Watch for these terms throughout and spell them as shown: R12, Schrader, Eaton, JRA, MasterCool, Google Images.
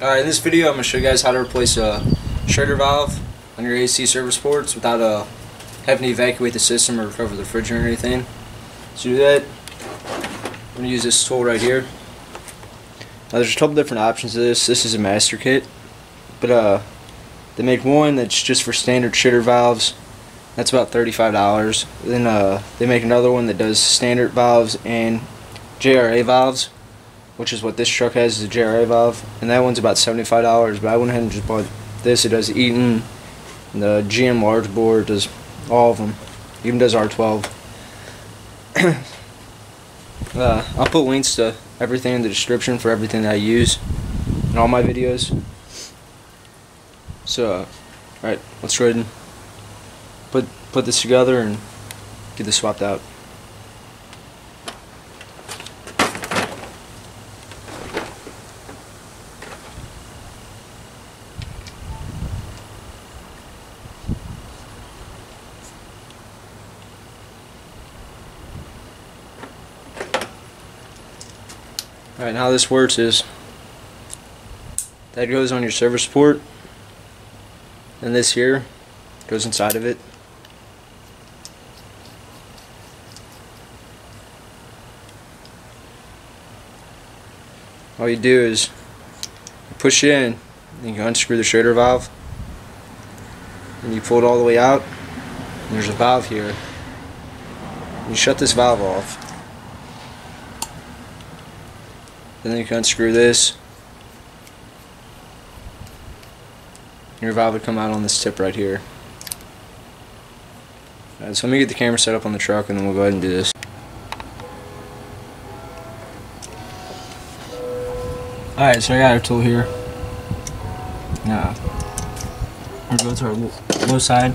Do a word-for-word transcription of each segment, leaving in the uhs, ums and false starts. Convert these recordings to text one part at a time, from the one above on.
Alright, in this video I'm going to show you guys how to replace a Schrader valve on your A C service ports without uh, having to evacuate the system or recover the refrigerant or anything. So to do that, I'm going to use this tool right here. Now there's a couple different options to this. This is a master kit, but uh, they make one that's just for standard Schrader valves. That's about thirty-five dollars. Then uh, they make another one that does standard valves and J R A valves, which is what this truck has, is a J R A valve, and that one's about seventy-five dollars, but I went ahead and just bought this. It does Eaton, and the G M large bore, does all of them, even does R twelve. uh, I'll put links to everything in the description for everything that I use in all my videos. So, uh, alright, let's go ahead and put, put this together and get this swapped out. Alright, how this works is that goes on your service port, and this here goes inside of it. All you do is you push it in, and you unscrew the Schrader valve, and you pull it all the way out, and there's a valve here. You shut this valve off. And then you can unscrew this, and your valve would come out on this tip right here. Alright, so let me get the camera set up on the truck and then we'll go ahead and do this. Alright, so I got our tool here. Now, we'll go to our low side.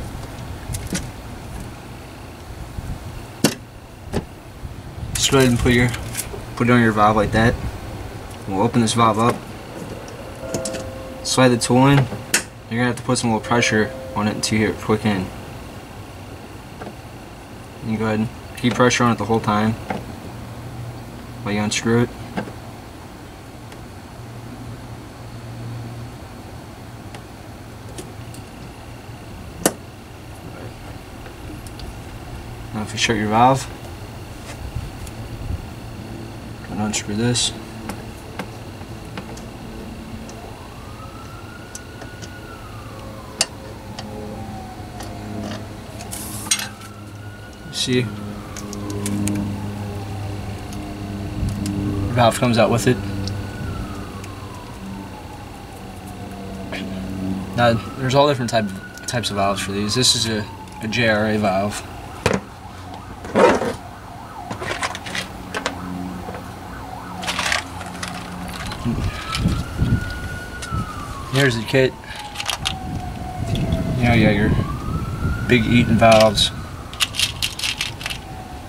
Just go ahead and put your put it on your valve like that. We'll open this valve up, slide the tool in. You're gonna have to put some little pressure on it until you hear it click in. And you go ahead and keep pressure on it the whole time while you unscrew it. Now if you shut your valve, and unscrew this. See, the valve comes out with it. Now, there's all different type types of valves for these. This is a, a J R A valve. Here's the kit. You know, you got your big Eaton valves.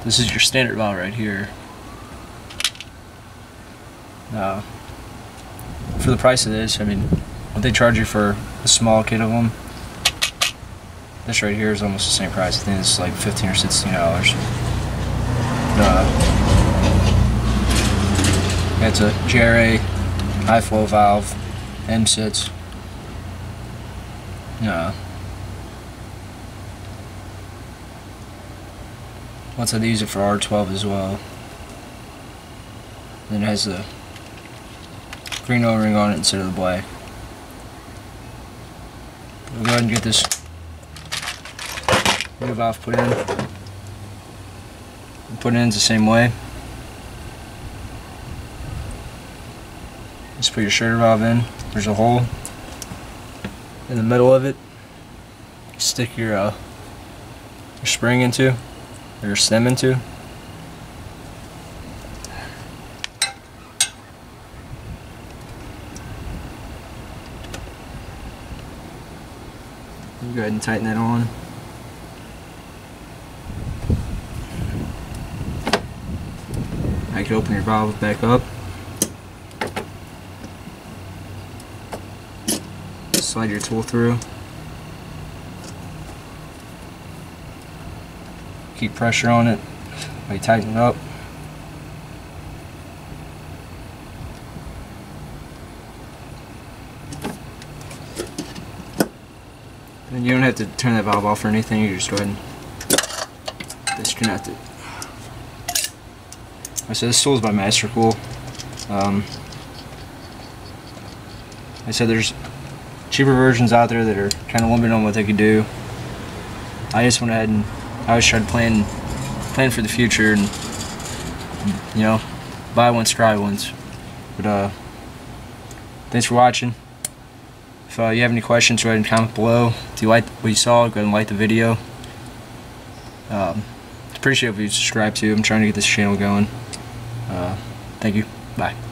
This is your standard valve right here. Uh, for the price of this, I mean, what they charge you for a small kit of them, this right here is almost the same price. I think it's like fifteen or sixteen dollars. Uh, that's a J R A high flow valve, M sits. Uh, Once I use it for R twelve as well. Then it has the green O-ring on it instead of the black. We'll go ahead and get this new valve put in. We'll put it in the same way. Just put your Schrader valve in. There's a hole in the middle of it. Stick your, uh, your spring into. Your stem into. Go ahead and tighten that on. I can open your valve back up. Slide your tool through. Keep pressure on it while you tighten it up. And you don't have to turn that valve off or anything, you just go ahead and disconnect it. Like I said, this tool is by MasterCool. Um, like I said, there's cheaper versions out there that are kind of limited on what they could do. I just went ahead and I always tried to plan, plan for the future and, you know, buy once, try once. But uh, thanks for watching. If uh, you have any questions, go ahead and comment below. If you liked what you saw, go ahead and like the video. Um, appreciate if you subscribe too. I'm trying to get this channel going. Uh, thank you. Bye.